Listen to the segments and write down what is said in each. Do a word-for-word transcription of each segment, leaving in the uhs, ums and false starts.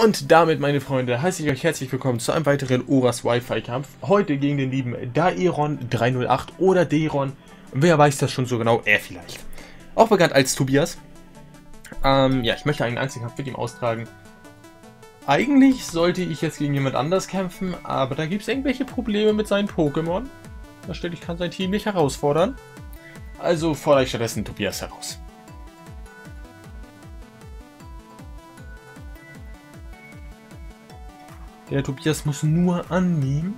Und damit, meine Freunde, heiße ich euch herzlich willkommen zu einem weiteren Oras Wi-Fi-Kampf. Heute gegen den lieben Daeron drei null acht oder Daeron. Wer weiß das schon so genau? Er vielleicht. Auch bekannt als Tobias. Ähm, ja, ich möchte einen Einzelkampf mit ihm austragen. Eigentlich sollte ich jetzt gegen jemand anders kämpfen, aber da gibt es irgendwelche Probleme mit seinen Pokémon. Da steht, ich kann sein Team nicht herausfordern. Also fordere ich stattdessen Tobias heraus. Der Tobias muss nur annehmen.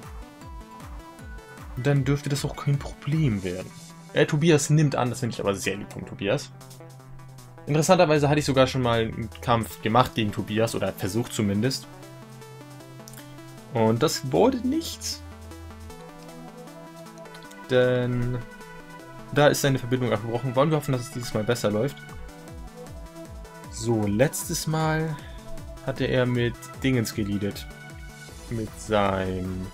Dann dürfte das auch kein Problem werden. Der Tobias nimmt an, das finde ich aber sehr lieb von Tobias. Interessanterweise hatte ich sogar schon mal einen Kampf gemacht gegen Tobias, oder versucht zumindest. Und das wurde nichts. Denn da ist seine Verbindung abgebrochen. Wollen wir hoffen, dass es dieses Mal besser läuft. So, letztes Mal hatte er mit Dingens geleadet. Mit seinem...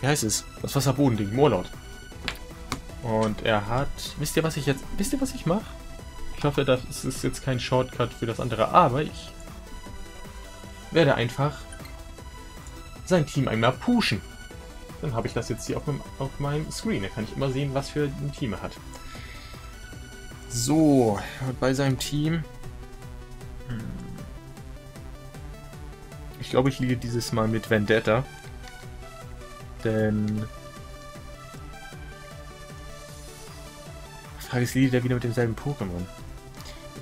Wie heißt es? Das Wasserbodending, Morlord. Und er hat... Wisst ihr, was ich jetzt... Wisst ihr, was ich mache? Ich hoffe, das ist jetzt kein Shortcut für das andere, aber ich werde einfach sein Team einmal pushen. Dann habe ich das jetzt hier auf meinem, auf meinem Screen. Da kann ich immer sehen, was für ein Team er hat. So, und bei seinem Team... Ich glaube, ich liege dieses Mal mit Vendetta. Denn... Die Frage ist, liegt er wieder mit demselben Pokémon?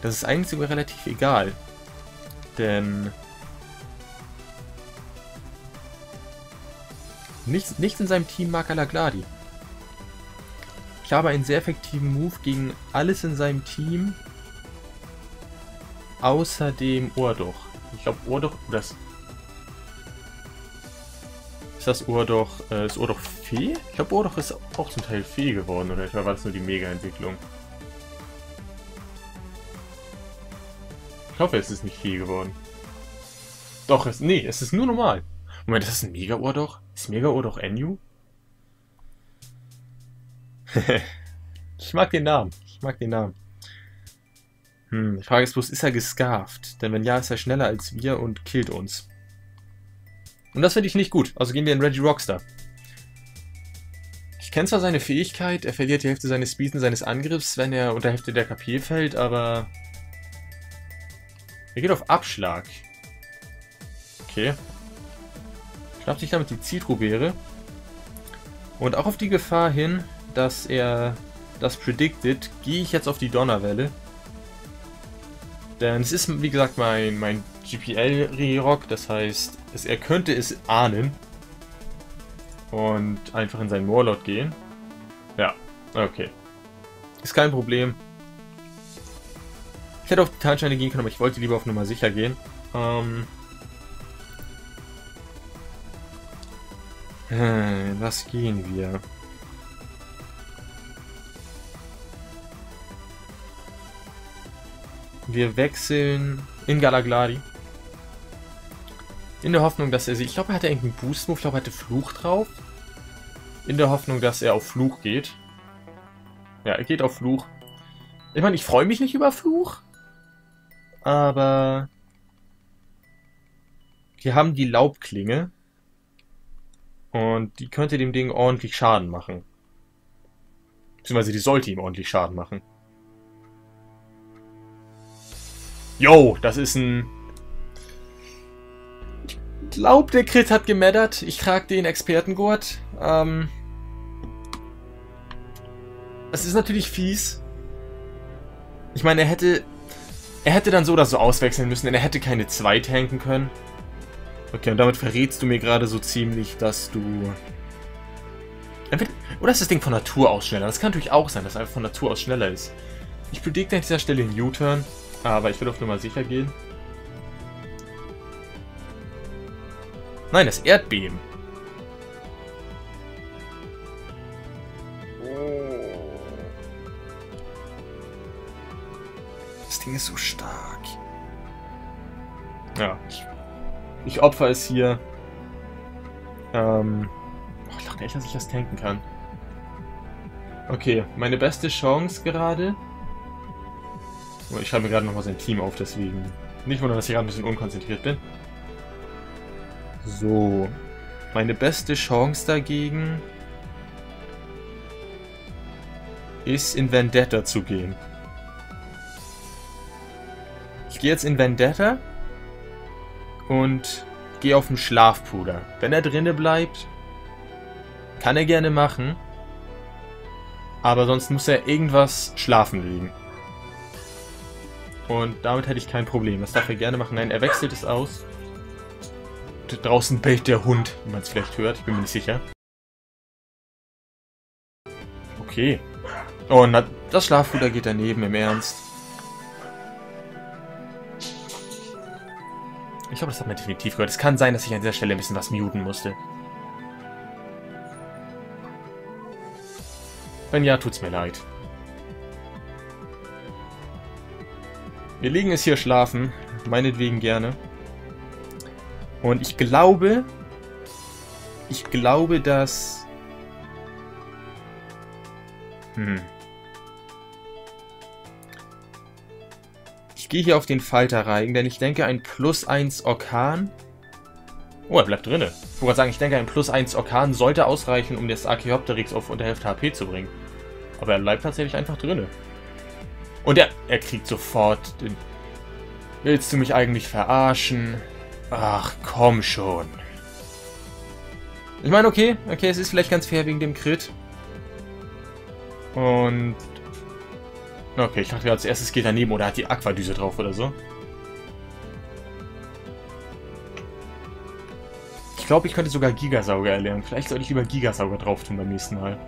Das ist eigentlich sogar relativ egal. Denn... Nichts, nichts in seinem Team mag Alagladi. Ich habe einen sehr effektiven Move gegen alles in seinem Team. Außer dem Urduch. Ich glaube, Urduch... Das Ist das Urduch, äh, ist Urduch Fee? Ich glaube, Urduch ist auch zum Teil Fee geworden, oder? Ich glaube, war das nur die Mega-Entwicklung. Ich hoffe, es ist nicht Fee geworden. Doch, es, nee, es ist nur normal. Moment, ist das ein Mega-Urduch? Ist Mega-Urduch Enyu? Ich mag den Namen. Ich mag den Namen. Hm, die Frage ist bloß, ist er gescarft? Denn wenn ja, ist er schneller als wir und killt uns. Und das finde ich nicht gut. Also gehen wir in Regirockstar. Ich kenne zwar seine Fähigkeit, er verliert die Hälfte seines Speeds und seines Angriffs, wenn er unter Hälfte der K P fällt, aber... Er geht auf Abschlag. Okay. Schnappt sich damit die Zitrobeere. Und auch auf die Gefahr hin, dass er das predicted, gehe ich jetzt auf die Donnerwelle. Denn es ist, wie gesagt, mein, mein G P L-Regirock, das heißt... Er könnte es ahnen und einfach in seinen Morlord gehen. Ja, okay. Ist kein Problem. Ich hätte auf die Tarnsteine gehen können, aber ich wollte lieber auf Nummer sicher gehen. Ähm was gehen wir? Wir wechseln in Galagladi. In der Hoffnung, dass er sich... Ich glaube, er hatte irgendeinen Boost-Move. Ich glaube, er hatte Fluch drauf. In der Hoffnung, dass er auf Fluch geht. Ja, er geht auf Fluch. Ich meine, ich freue mich nicht über Fluch. Aber... Wir haben die Laubklinge. Und die könnte dem Ding ordentlich Schaden machen. Beziehungsweise die sollte ihm ordentlich Schaden machen. Yo, das ist ein... Ich glaube, der Crit hat gemattert. Ich trage den Expertengurt. Ähm, das ist natürlich fies. Ich meine, er hätte... Er hätte dann so oder so auswechseln müssen, denn er hätte keine zwei tanken können. Okay, und damit verrätst du mir gerade so ziemlich, dass du... Oder ist das Ding von Natur aus schneller? Das kann natürlich auch sein, dass er von Natur aus schneller ist. Ich predikte an dieser Stelle einen U-Turn, aber ich will auf Nummer sicher gehen. Nein, das Erdbeben. Das Ding ist so stark. Ja, ich, ich opfer es hier. Ähm, oh, ich dachte echt, dass ich das tanken kann. Okay, meine beste Chance gerade. Oh, ich schreibe mir gerade nochmal sein Team auf, deswegen Nicht wundern, dass ich gerade ein bisschen unkonzentriert bin. So. Meine beste Chance dagegen ist, in Vendetta zu gehen. Ich gehe jetzt in Vendetta und gehe auf den Schlafpuder. Wenn er drinnen bleibt, kann er gerne machen. Aber sonst muss er irgendwas schlafen liegen. Und damit hätte ich kein Problem. Das darf er gerne machen. Nein, er wechselt es aus. Und draußen bellt der Hund, wie man es vielleicht hört. Ich bin mir nicht sicher. Okay. Oh, na, das Schlafpuder geht daneben, im Ernst. Ich glaube, das hat man definitiv gehört. Es kann sein, dass ich an dieser Stelle ein bisschen was muten musste. Wenn ja, tut's mir leid. Wir legen es hier schlafen. Meinetwegen gerne. Und ich glaube... Ich glaube, dass... Hm. Ich gehe hier auf den Falterreigen, denn ich denke, ein plus eins Orkan... Oh, er bleibt drinne. Ich wollte sagen, ich denke, ein plus eins Orkan sollte ausreichen, um das Archaeopteryx auf unter Hälfte H P zu bringen. Aber er bleibt tatsächlich einfach drinne. Und er, er kriegt sofort den... Willst du mich eigentlich verarschen? Ach, komm schon. Ich meine, okay, okay, es ist vielleicht ganz fair wegen dem Crit. Und... Okay, ich dachte, als erstes geht daneben oder hat die Aquadüse drauf oder so. Ich glaube, ich könnte sogar Gigasauger erlernen. Vielleicht sollte ich lieber Gigasauger drauf tun beim nächsten Mal.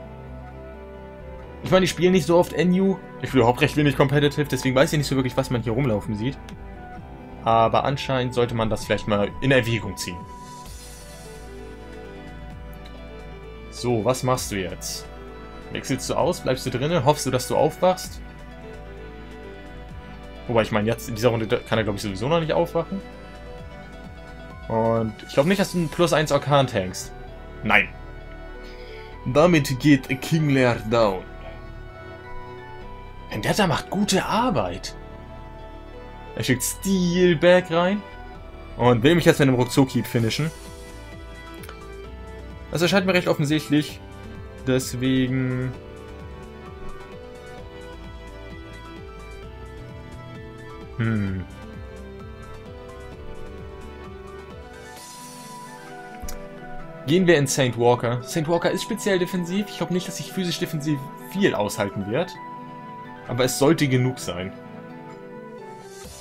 Ich meine, ich spiele nicht so oft N U. Ich bin überhaupt recht wenig competitive, deswegen weiß ich nicht so wirklich, was man hier rumlaufen sieht. Aber anscheinend sollte man das vielleicht mal in Erwägung ziehen. So, was machst du jetzt? Wechselst du aus? Bleibst du drinnen? Hoffst du, dass du aufwachst? Wobei, ich meine, jetzt in dieser Runde kann er, glaube ich, sowieso noch nicht aufwachen. Und ich glaube nicht, dass du einen plus eins Orkan tankst. Nein. Damit geht King Lear down. Vendetta macht gute Arbeit. Er schickt Steelback rein. Und will mich jetzt mit einem Ruckzuck-Keep finishen. Das erscheint mir recht offensichtlich. Deswegen... Hm... Gehen wir in Saint Walker. Saint Walker ist speziell defensiv. Ich glaube nicht, dass ich physisch defensiv viel aushalten werde. Aber es sollte genug sein.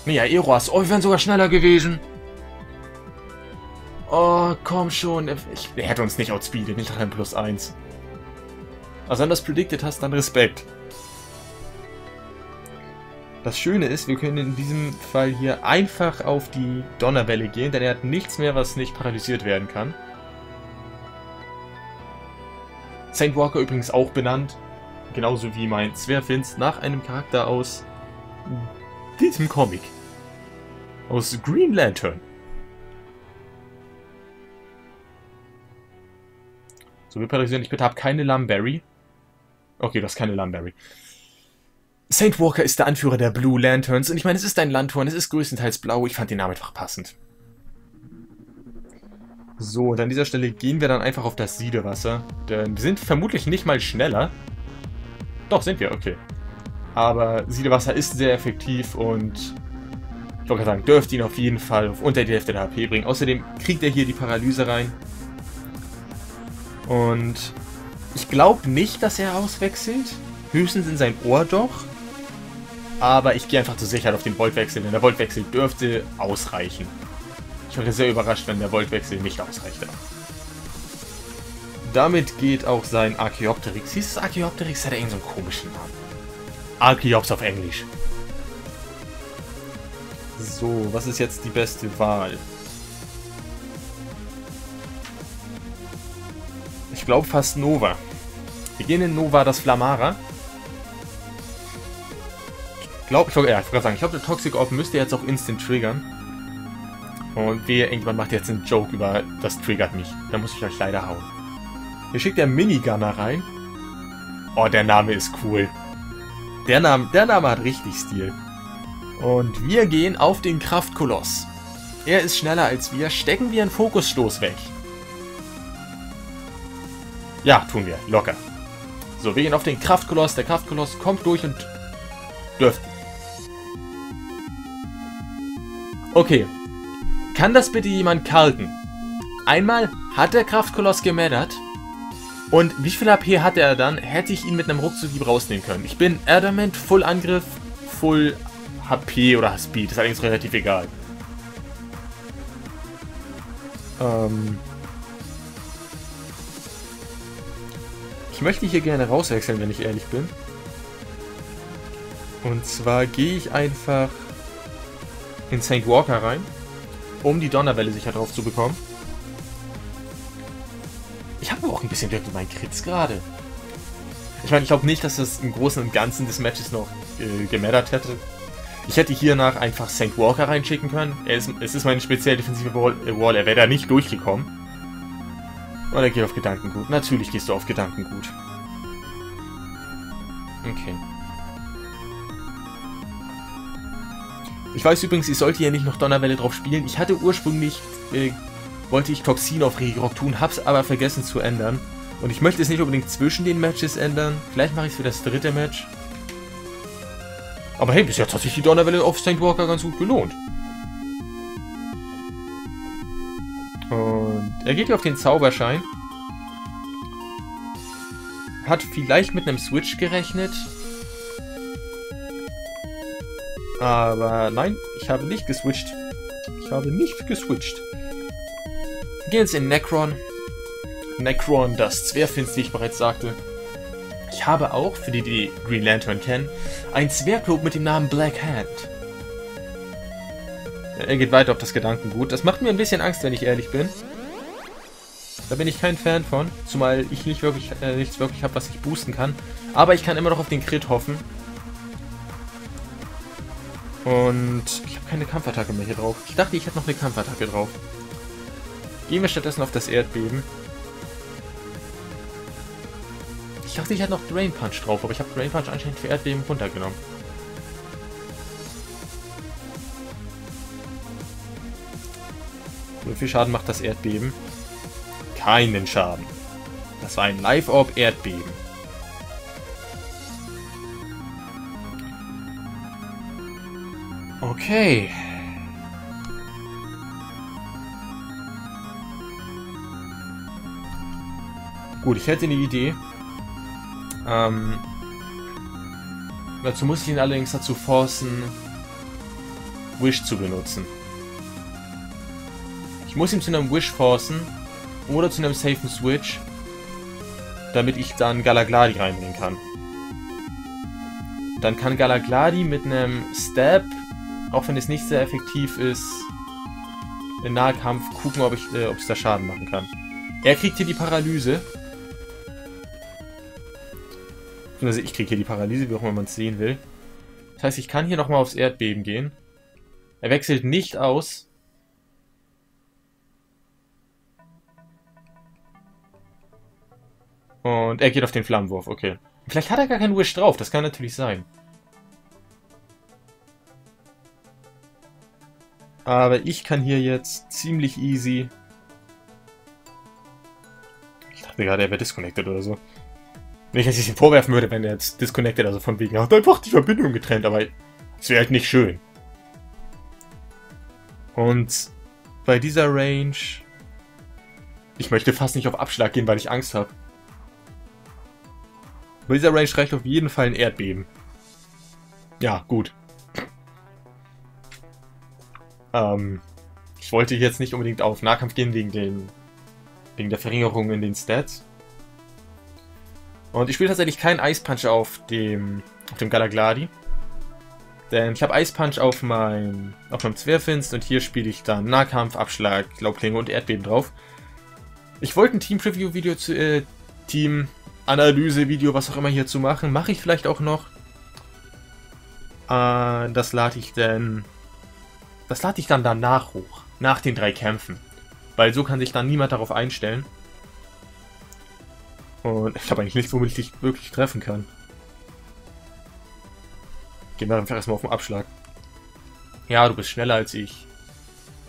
Naja, Naeroas. Oh, wir wären sogar schneller gewesen. Oh, komm schon. Ich, er hätte uns nicht outspeedet. Nicht nach einem plus eins. Also wenn du das predicted hast, dann Respekt. Das Schöne ist, wir können in diesem Fall hier einfach auf die Donnerwelle gehen. Denn er hat nichts mehr, was nicht paralysiert werden kann. Saint Walker übrigens auch benannt, genauso wie mein Zwirrfinst, nach einem Charakter aus diesem Comic. Aus Green Lantern. So, wir paralysieren dich bitte, hab keine Lumberry. Okay, du hast keine Lumberry. Saint Walker ist der Anführer der Blue Lanterns und ich meine, es ist ein Landhorn, es ist größtenteils blau, ich fand den Namen einfach passend. So, und an dieser Stelle gehen wir dann einfach auf das Siedewasser. Denn wir sind vermutlich nicht mal schneller. Doch, sind wir, okay. Aber Siedewasser ist sehr effektiv und... Ich wollte sagen, dürfte ihn auf jeden Fall auf unter die Hälfte der H P bringen. Außerdem kriegt er hier die Paralyse rein. Und... Ich glaube nicht, dass er auswechselt. Höchstens in sein Ohr doch. Aber ich gehe einfach zur Sicherheit auf den Voltwechsel, denn der Voltwechsel dürfte ausreichen. Ich wäre sehr überrascht, wenn der Voltwechsel nicht ausreichte. Damit geht auch sein Archaeopteryx. Hieß es Archaeopteryx? Hat er irgendeinen so komischen Namen. Archeops auf Englisch. So, was ist jetzt die beste Wahl? Ich glaube fast Nova. Wir gehen in Nova das Flamara. Ich glaube, ich wollte ja, gerade sagen, ich glaube, der Toxic Orb müsste jetzt auch instant triggern. Und wer irgendwann macht jetzt einen Joke über, das triggert mich. Da muss ich euch leider hauen. Hier schickt der Minigunner rein. Oh, der Name ist cool. Der Name, der Name hat richtig Stil. Und wir gehen auf den Kraftkoloss. Er ist schneller als wir. Stecken wir einen Fokusstoß weg? Ja, tun wir. Locker. So, wir gehen auf den Kraftkoloss. Der Kraftkoloss kommt durch und dürfte. Okay. Kann das bitte jemand kalten? Einmal hat der Kraftkoloss gemeddert. Und wie viel H P hat er dann? Hätte ich ihn mit einem Ruckzuckhieb rausnehmen können. Ich bin Adamant, Full Angriff, Full H P oder Speed. Das ist allerdings relativ egal. Ähm... Ich möchte hier gerne rauswechseln, wenn ich ehrlich bin. Und zwar gehe ich einfach in Saint Walker rein, um die Donnerwelle sicher drauf zu bekommen. Ich habe aber auch ein bisschen Glück mit meinen Crits gerade. Ich meine, ich glaube nicht, dass das im Großen und Ganzen des Matches noch äh, gemattert hätte. Ich hätte hiernach einfach Saint Walker reinschicken können. Er ist, es ist meine speziell defensive Wall, äh, Wall. Er wäre da nicht durchgekommen. Oder geh auf Gedankengut. Natürlich gehst du auf Gedankengut. Okay. Ich weiß übrigens, ich sollte ja nicht noch Donnerwelle drauf spielen. Ich hatte ursprünglich, äh, wollte ich Toxin auf Regirock tun, hab's aber vergessen zu ändern. Und ich möchte es nicht unbedingt zwischen den Matches ändern. Vielleicht mache ich es für das dritte Match. Aber hey, bis jetzt hat sich die Donnerwelle auf Saint Walker ganz gut gelohnt. Und er geht hier auf den Zauberschein. Hat vielleicht mit einem Switch gerechnet. Aber nein, ich habe nicht geswitcht. Ich habe nicht geswitcht. Wir gehen jetzt in Nekron. Nekron, das Zwirrfinst, wie ich bereits sagte. Ich habe auch, für die, die Green Lantern kennen, ein Zwerglob mit dem Namen Black Hand. Er geht weiter auf das Gedankengut. Das macht mir ein bisschen Angst, wenn ich ehrlich bin. Da bin ich kein Fan von. Zumal ich nicht wirklich, äh, nichts wirklich habe, was ich boosten kann. Aber ich kann immer noch auf den Crit hoffen. Und ich habe keine Kampfattacke mehr hier drauf. Ich dachte, ich hätte noch eine Kampfattacke drauf. Gehen wir stattdessen auf das Erdbeben. Ich dachte, ich hätte noch Drain Punch drauf, aber ich habe Drain Punch anscheinend für Erdbeben runtergenommen. Wie viel Schaden macht das Erdbeben? Keinen Schaden. Das war ein Live Orb Erdbeben. Okay. Gut, ich hätte eine Idee. Ähm, dazu muss ich ihn allerdings dazu forcen, Wish zu benutzen. Ich muss ihn zu einem Wish forcen oder zu einem safen Switch, damit ich dann Alagladi reinbringen kann. Dann kann Alagladi mit einem Stab, auch wenn es nicht sehr effektiv ist, im Nahkampf gucken, ob ich, äh, ob es da Schaden machen kann. Er kriegt hier die Paralyse. Also ich kriege hier die Paralyse, wie auch immer man es sehen will. Das heißt, ich kann hier nochmal aufs Erdbeben gehen. Er wechselt nicht aus. Und er geht auf den Flammenwurf, okay. Vielleicht hat er gar keinen Wish drauf, das kann natürlich sein. Aber ich kann hier jetzt ziemlich easy... Ich dachte gerade, er wäre disconnected oder so. Wenn ich jetzt ihm vorwerfen würde, wenn er jetzt disconnected, also von wegen, er hat einfach die Verbindung getrennt, aber es wäre halt nicht schön. Und bei dieser Range... Ich möchte fast nicht auf Abschlag gehen, weil ich Angst habe. Bei dieser Range reicht auf jeden Fall ein Erdbeben. Ja, gut. Ähm, ich wollte jetzt nicht unbedingt auf Nahkampf gehen, wegen, den, wegen der Verringerung in den Stats. Und ich spiele tatsächlich keinen Ice Punch auf dem, auf dem Alagladi. Denn ich habe Ice Punch auf meinem auf meinem Zwirrfinst und hier spiele ich dann Nahkampf, Abschlag, Laubklinge und Erdbeben drauf. Ich wollte ein Team-Preview-Video zu, äh, Team-Analyse-Video, was auch immer hier zu machen. Mache ich vielleicht auch noch. Äh, das lade ich dann... Das lade ich dann danach hoch. Nach den drei Kämpfen. Weil so kann sich dann niemand darauf einstellen. Und ich habe eigentlich nichts, womit ich dich wirklich treffen kann. Gehen wir einfach erstmal auf den Abschlag. Ja, du bist schneller als ich.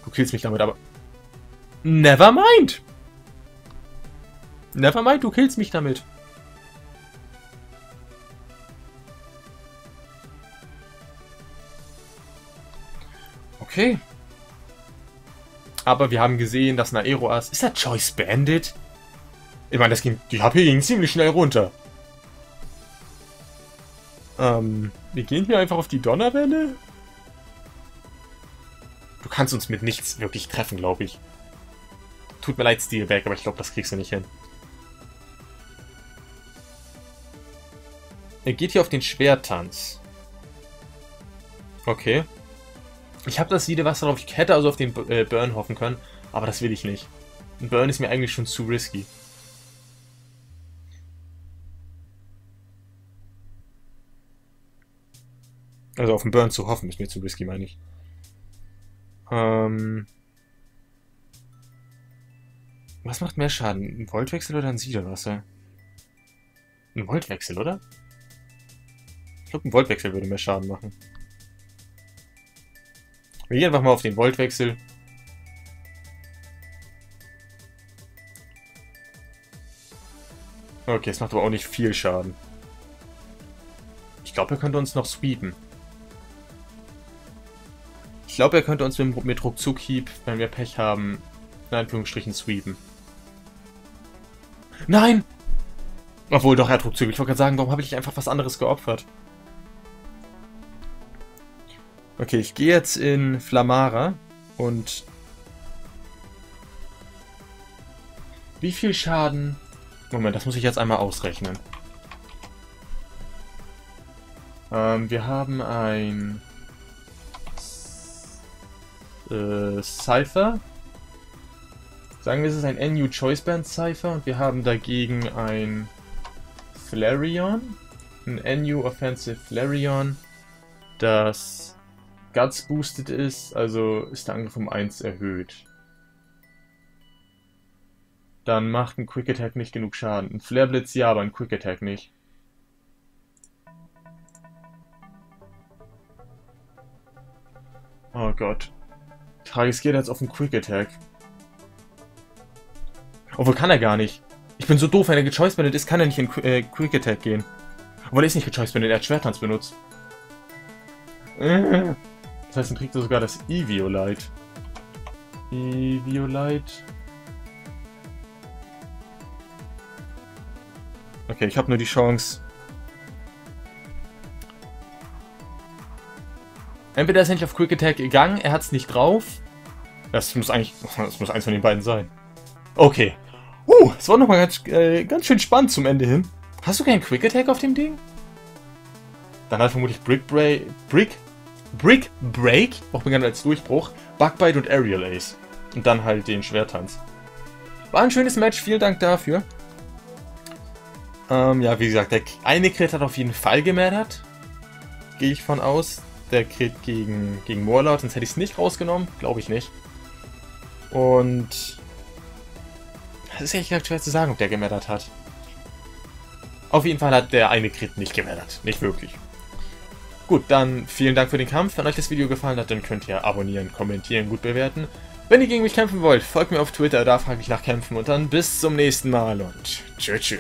Du killst mich damit, aber... Never mind! Never mind, du killst mich damit. Okay. Aber wir haben gesehen, dass Naeroas... Ist das Choice Bandit? Ich meine, das ging, die H P ging ziemlich schnell runter. Ähm, wir gehen hier einfach auf die Donnerwelle. Du kannst uns mit nichts wirklich treffen, glaube ich. Tut mir leid, Steelback, aber ich glaube, das kriegst du nicht hin. Er geht hier auf den Schwerttanz. Okay. Ich habe das Siedewasser drauf. Ich hätte also auf den äh, Burn hoffen können, aber das will ich nicht. Ein Burn ist mir eigentlich schon zu risky. Also auf den Burn zu hoffen, ist mir zu risky, meine ich. Ähm... Was macht mehr Schaden? Ein Voltwechsel oder ein Siedewasser? Ein Voltwechsel, oder? Ich glaube, ein Voltwechsel würde mehr Schaden machen. Wir gehen einfach mal auf den Voltwechsel. Okay, es macht aber auch nicht viel Schaden. Ich glaube, er könnte uns noch sweepen. Ich glaube, er könnte uns mit, mit Ruckzuck-Hieb, wenn wir Pech haben, in Anführungsstrichen sweepen. Nein! Obwohl, doch, er hat Ruckzuck. Ich wollte gerade sagen, warum habe ich einfach was anderes geopfert? Okay, ich gehe jetzt in Flamara und... Wie viel Schaden... Moment, das muss ich jetzt einmal ausrechnen. Ähm, wir haben ein... Äh, Cypher. Sagen wir, es ist ein N U Choice Band Cypher und wir haben dagegen ein Flareon, ein N U Offensive Flareon, das Guts boosted ist, also ist der Angriff um eins erhöht. Dann macht ein Quick Attack nicht genug Schaden. Ein Flare Blitz ja, aber ein Quick Attack nicht. Oh Gott. Tragisch geht jetzt auf einen Quick Attack. Obwohl kann er gar nicht. Ich bin so doof, wenn er gechoicebandet ist, kann er nicht in Qu äh, Quick Attack gehen. Obwohl er ist nicht gechoicebandet, er hat Schwerttanz benutzt. Das heißt, dann kriegt er sogar das Eviolite. Eviolite. Okay, ich habe nur die Chance. Entweder ist er nicht auf Quick Attack gegangen, er hat es nicht drauf. Das muss eigentlich, das muss eins von den beiden sein. Okay. Uh, es war nochmal ganz, äh, ganz schön spannend zum Ende hin. Hast du keinen Quick Attack auf dem Ding? Dann hat vermutlich Brick Break, Brick, Brick Break, auch bekannt als Durchbruch, Bugbite und Aerial Ace. Und dann halt den Schwerttanz. War ein schönes Match, vielen Dank dafür. Ähm, ja, wie gesagt, der eine Crit hat auf jeden Fall gemerdet. Gehe ich von aus. Der Crit gegen, gegen Morlord, sonst hätte ich es nicht rausgenommen. Glaube ich nicht. Und... Es ist ehrlich gesagt schwer zu sagen, ob der gemeddert hat. Auf jeden Fall hat der eine Crit nicht gemeddert. Nicht wirklich. Gut, dann vielen Dank für den Kampf. Wenn euch das Video gefallen hat, dann könnt ihr abonnieren, kommentieren, gut bewerten. Wenn ihr gegen mich kämpfen wollt, folgt mir auf Twitter, da frage ich nach Kämpfen. Und dann bis zum nächsten Mal und tschö tschö.